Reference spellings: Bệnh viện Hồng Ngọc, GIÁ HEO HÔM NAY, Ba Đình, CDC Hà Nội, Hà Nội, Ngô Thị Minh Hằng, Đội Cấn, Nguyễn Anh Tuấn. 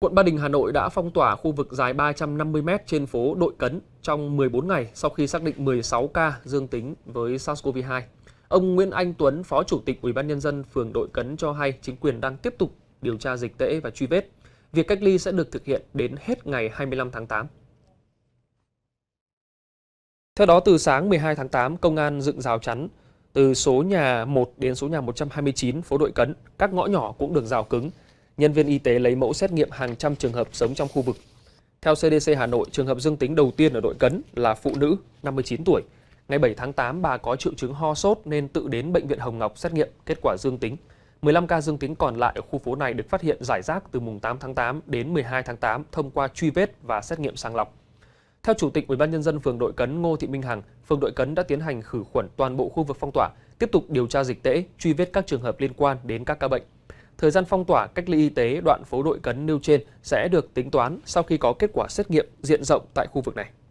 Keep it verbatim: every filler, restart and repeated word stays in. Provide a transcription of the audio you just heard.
Quận Ba Đình, Hà Nội đã phong tỏa khu vực dài ba trăm năm mươi mét trên phố Đội Cấn trong mười bốn ngày sau khi xác định mười sáu ca dương tính với SARS-xê o vê hai. Ông Nguyễn Anh Tuấn, Phó Chủ tịch ủy ban nhân dân phường Đội Cấn cho hay chính quyền đang tiếp tục điều tra dịch tễ và truy vết. Việc cách ly sẽ được thực hiện đến hết ngày hai mươi lăm tháng tám. Theo đó, từ sáng mười hai tháng tám, công an dựng rào chắn từ số nhà một đến số nhà một trăm hai mươi chín phố Đội Cấn, các ngõ nhỏ cũng được rào cứng. Nhân viên y tế lấy mẫu xét nghiệm hàng trăm trường hợp sống trong khu vực. Theo xê đê xê Hà Nội, trường hợp dương tính đầu tiên ở Đội Cấn là phụ nữ, năm mươi chín tuổi. Ngày bảy tháng tám, bà có triệu chứng ho sốt nên tự đến Bệnh viện Hồng Ngọc xét nghiệm, kết quả dương tính. mười lăm ca dương tính còn lại ở khu phố này được phát hiện rải rác từ mùng tám tháng tám đến mười hai tháng tám thông qua truy vết và xét nghiệm sàng lọc. Theo Chủ tịch ủy ban nhân dân phường Đội Cấn Ngô Thị Minh Hằng, phường Đội Cấn đã tiến hành khử khuẩn toàn bộ khu vực phong tỏa, tiếp tục điều tra dịch tễ, truy vết các trường hợp liên quan đến các ca bệnh. Thời gian phong tỏa cách ly y tế đoạn phố Đội Cấn nêu trên sẽ được tính toán sau khi có kết quả xét nghiệm diện rộng tại khu vực này.